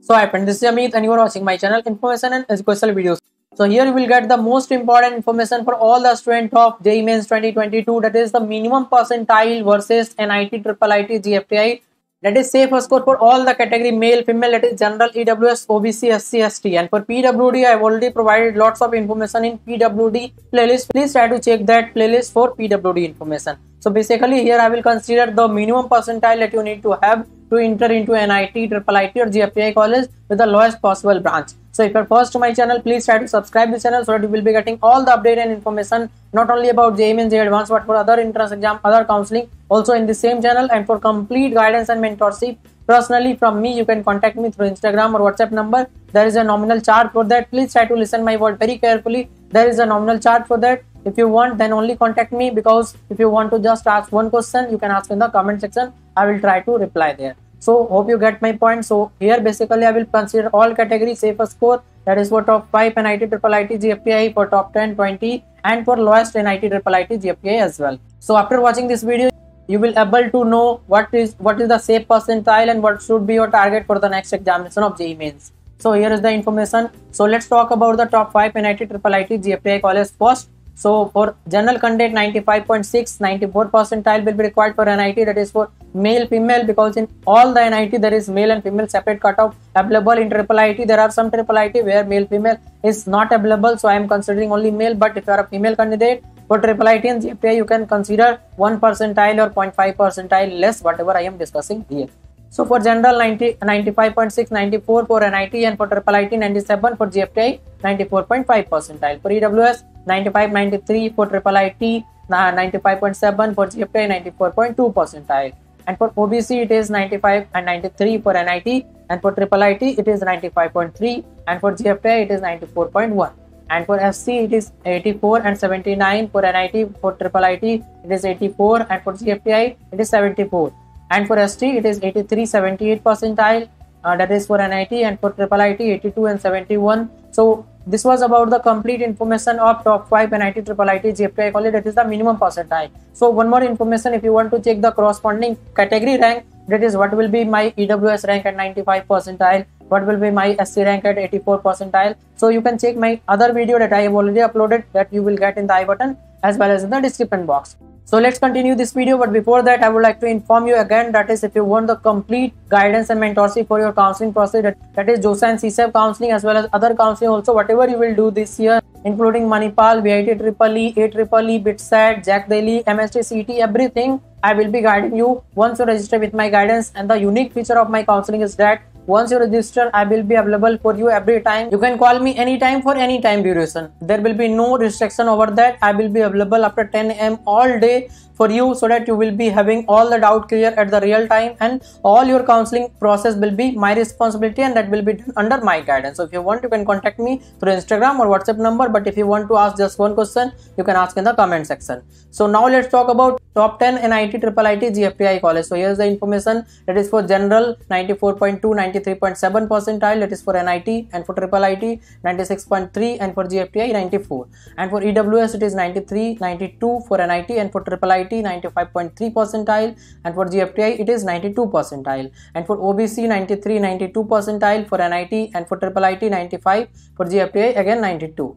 So hi friend, this is Amit and you are watching my channel Information and Educational Videos. So here you will get the most important information for all the students of JEE mains 2022, that is the minimum percentile versus NIT, IIIT, GFTI, that is safe score for all the category male, female, that is general, EWS, OBC, SC, ST, and for PWD I have already provided lots of information in PWD playlist. Please try to check that playlist for PWD information. So basically here I will consider the minimum percentile that you need to have to enter into NIT, IIIT or GFTI college with the lowest possible branch. So if you are first to my channel, please try to subscribe this channel so that you will be getting all the update and information not only about JEE mains, JEE Advanced, but for other entrance exam, other counseling also in the same channel. And for complete guidance and mentorship personally from me, you can contact me through Instagram or WhatsApp number. There is a nominal charge for that. Please try to listen my word very carefully. There is a nominal charge for that. If you want, then only contact me, because if you want to just ask one question, you can ask in the comment section. I will try to reply there. So hope you get my point. So here basically I will consider all categories safe score, that is for top 5 NIT, IIIT, GFTI, for top 10, 20 and for lowest NIT, IIIT, GFTI as well. So after watching this video, you will able to know what is the safe percentile and what should be your target for the next examination of JEE mains. So here is the information. So let's talk about the top 5 NIT, IIIT, GFTI college first. So for general candidate 95.6, 94 percentile will be required for NIT, that is for male, female, because in all the NIT there is male and female separate cutoff available. In IIIT there are some IIIT where male, female is not available, so I am considering only male. But if you are a female candidate for IIIT and GFTI, you can consider 1 percentile or 0.5 percentile less, whatever I am discussing here. So for general 95.6, 94 for NIT, and for IIIT 97, for GFTI 94.5 percentile, for EWS 95, 93 for IIIT, 95.7 for GFTI, 94.2 percentile, and for OBC it is 95 and 93 for NIT, and for IIIT it is 95.3, and for GFTI it is 94.1, and for FC it is 84 and 79 for NIT, for IIIT it is 84, and for GFTI it is 74, and for ST it is 83, 78 percentile, that is for NIT, and for IIIT 82 and 71. So this was about the complete information of top 5 NIT, IIIT, GFTI college, that is the minimum percentile. So one more information, if you want to check the corresponding category rank, that is what will be my EWS rank at 95 percentile, what will be my SC rank at 84 percentile. So you can check my other video that I have already uploaded, that you will get in the I button as well as in the description box. So let's continue this video, but before that I would like to inform you again, that is if you want the complete guidance and mentorship for your counseling process, that is JoSAA and CSAB counseling as well as other counseling also, whatever you will do this year, including Manipal, VITEEE, AEEE, BITSAT, JAC Delhi, MST, CT, everything I will be guiding you once you register with my guidance. And the unique feature of my counseling is that once you register, I will be available for you every time. You can call me anytime for any time duration. There will be no restriction over that. I will be available after 10 a.m. all day for you, so that you will be having all the doubt clear at the real time, and all your counseling process will be my responsibility, and that will be done under my guidance. So if you want, you can contact me through Instagram or WhatsApp number, but if you want to ask just one question, you can ask in the comment section. So now let's talk about top 10 NIT, IIIT, GFTI college. So here's the information, that is for general 94.2, 93.7 percentile, that is for NIT, and for IIIT 96.3, and for GFTI 94, and for EWS it is 93, 92 for NIT, and for IIIT 95.3 percentile, and for GFTI it is 92 percentile, and for OBC 93, 92 percentile for NIT, and for IIIT 95, for GFTI again 92,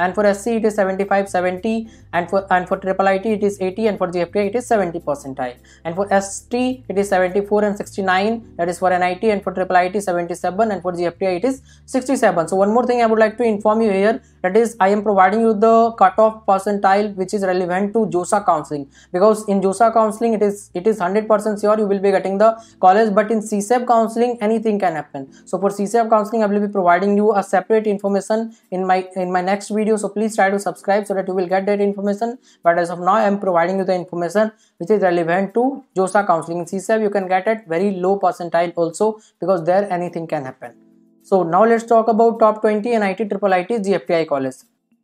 and for SC it is 75, 70, and for IIIT it is 80, and for GFTI it is 70 percentile, and for ST it is 74 and 69, that is for NIT, and for IIIT 77, and for GFTI it is 67. So one more thing I would like to inform you here, that is I am providing you the cutoff percentile which is relevant to JoSAA counseling, because in JoSAA counseling it is 100% sure you will be getting the college, but in CSAB counseling anything can happen. So for CSAB counseling I will be providing you a separate information in my next video. So please try to subscribe so that you will get that information, but as of now I am providing you the information which is relevant to JoSAA counseling. In CSAB you can get at very low percentile also, because there anything can happen. So now let's talk about top 20 NIT, IIIT, GFTI college.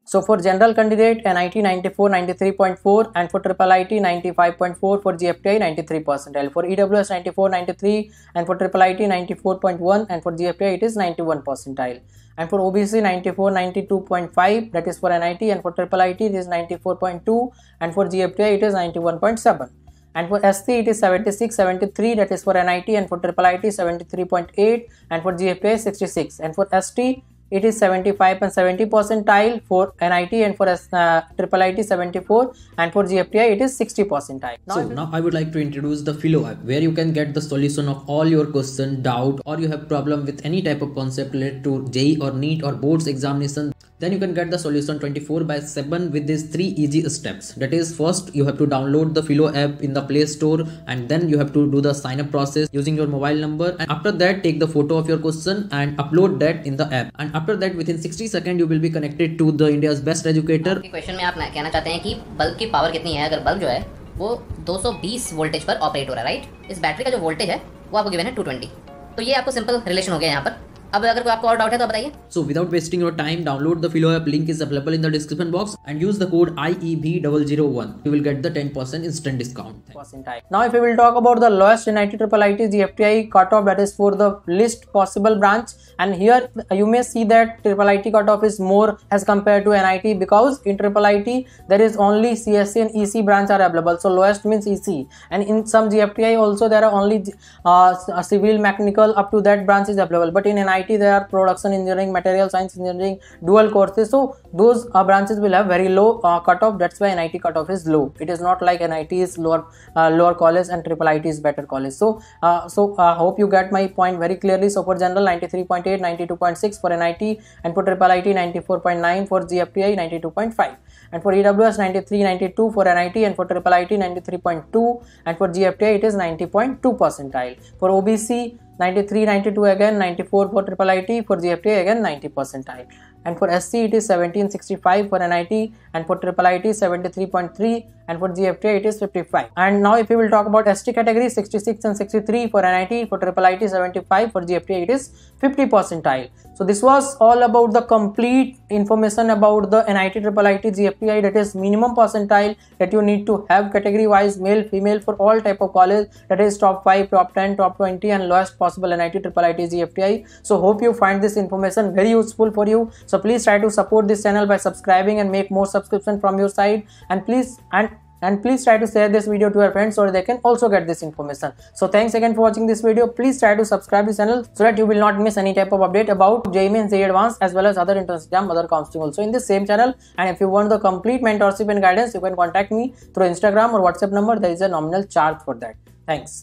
So for general candidate NIT 94, 93.4, and for IIIT 95.4, for GFTI 93 percentile, for EWS 94, 93, and for IIIT 94.1, and for GFTI it is 91 percentile, and for OBC 94, 92.5, that is for NIT, and for IIIT it is 94.2, and for GFTI it is 91.7. And for SC it is 76, 73, that is for NIT, and for IIIT 73.8, and for GFTI 66, and for ST it is 75 and 70 percentile for NIT, and for IIIT 74, and for GFTI it is 60 percentile. Now I would like to introduce the Filo app, where you can get the solution of all your question, doubt, or you have problem with any type of concept related to JEE or NEET or boards examination. Then you can get the solution 24/7 with these 3 easy steps. That is, first you have to download the Filo app in the Play Store, and then you have to do the sign up process using your mobile number, and after that take the photo of your question and upload that in the app, and after that within 60 seconds you will be connected to the India's best educator. आपके question में आप कहना चाहते हैं कि bulb की power कितनी है? अगर bulb जो है वो 220 voltage पर operate हो रहा है, right? इस battery का जो voltage है वो आपको given है 220. तो ये आपको simple relation हो गया यहाँ पर. अब अगर कोई आपको और डाउट है तो बताइए. So without wasting your time, download the Filo app. Link is available in the description box and use the code IEB001. You will get the 10% instant discount. Now if we will talk about the lowest NIT, IIIT, GFTI cutoff, that is for the least possible branch, and here you may see that IIIT cutoff is more as compared to NIT, because in IIIT there is only CSA and EC branch are available. So lowest means EC, and in some GFTI also there are only civil, mechanical up to that branch is available, but in NIT there are production engineering, material science engineering, dual courses. So those branches will have very low cutoff. That's why NIT cutoff is low. It is not like NIT is lower college and IIIT is better college. So hope you get my point very clearly. So for general 93.8, 92.6 for NIT, and for IIIT 94.9, for GFTI 92.5, and for EWS 93, 92 for NIT, and for IIIT 93.2, and for GFTI it is 90.2 percentile. For OBC 93, 92 again, 94 for IIIT, for GFTI again 90 percentile, and for SC it is 1765 for NIT, and for IIIT 73.3, and for GFTI it is 55. And now if we will talk about ST category, 66 and 63 for NIT, for IIIT 75, for GFTI it is 50 percentile. So this was all about the complete information about the NIT, IIIT, GFTI, that is minimum percentile that you need to have category wise, male, female, for all type of college, that is top 5, top 10, top 20 and lowest possible NIT, IIIT, GFTI. So hope you find this information very useful for you. So please try to support this channel by subscribing and make more subscription from your side, and please try to share this video to your friends so they can also get this information. So thanks again for watching this video. Please try to subscribe this channel so that you will not miss any type of update about JEE mains, JEE Advanced, as well as other entrance exam, other counseling also in this same channel. And if you want the complete mentorship and guidance, you can contact me through Instagram or WhatsApp number. There is a nominal charge for that. Thanks.